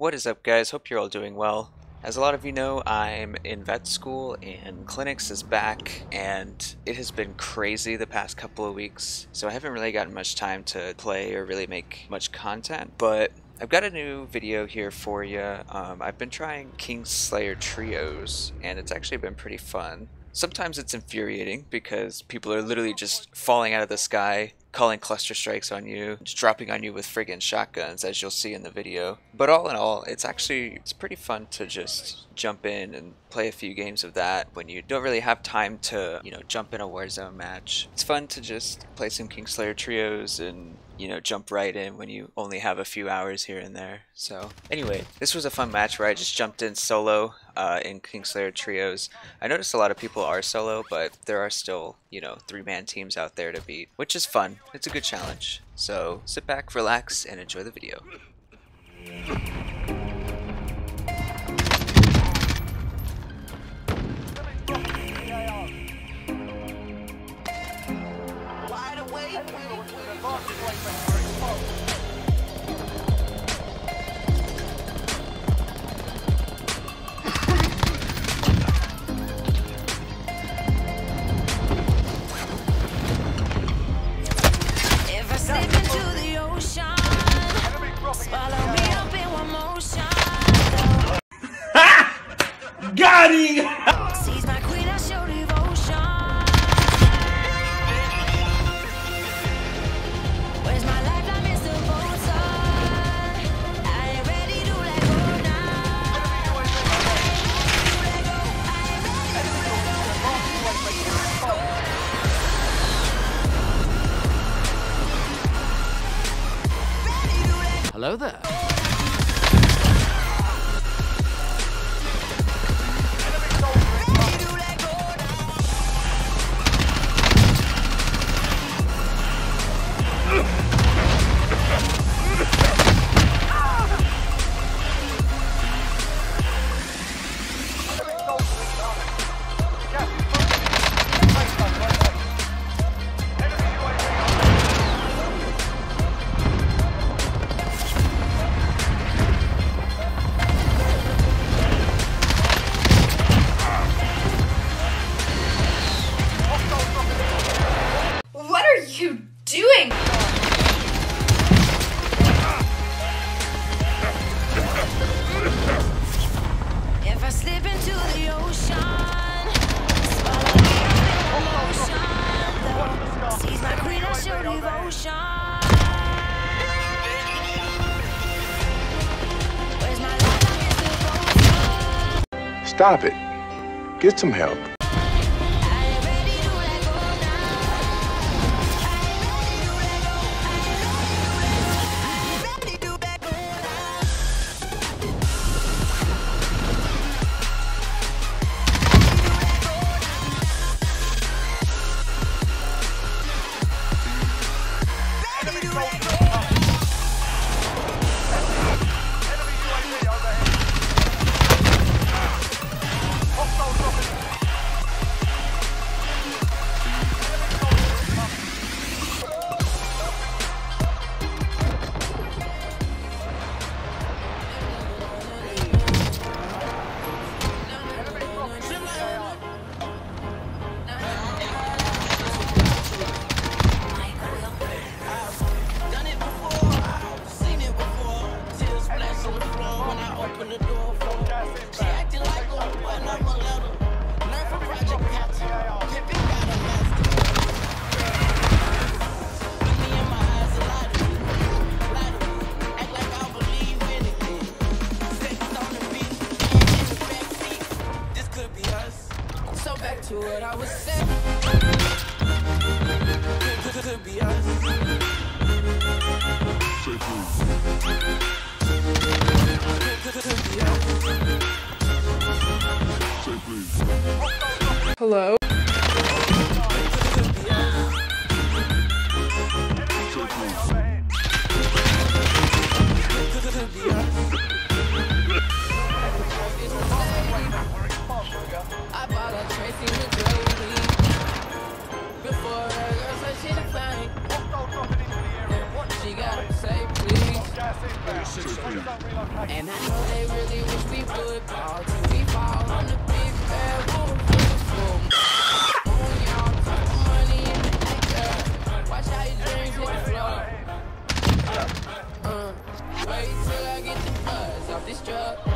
What is up, guys? Hope you're all doing well. As a lot of you know, I'm in vet school and clinics is back, and it has been crazy the past couple of weeks, so I haven't really gotten much time to play or really make much content, but I've got a new video here for you. I've been trying King Slayer Trios, and it's actually been pretty fun. Sometimes it's infuriating because people are literally just falling out of the sky, calling cluster strikes on you, just dropping on you with friggin' shotguns, as you'll see in the video. But all in all, it's pretty fun to just jump in and play a few games of that when you don't really have time to, you know, jump in a Warzone match. It's fun to just play some King Slayer Trios and, you know, jump right in when you only have a few hours here and there. So anyway, this was a fun match where I just jumped in solo in King Slayer Trios. I noticed a lot of people are solo, but there are still, you know, three-man teams out there to beat, which is fun. It's a good challenge. So sit back, relax, and enjoy the video. Hello there. Stop it. Get some help. Hello? And I know they really wish we would fall, till we fall on the big bad wolf. On y'all, put the money in the actor. Watch how your dreams hit the floor. Wait till I get the buzz off this truck.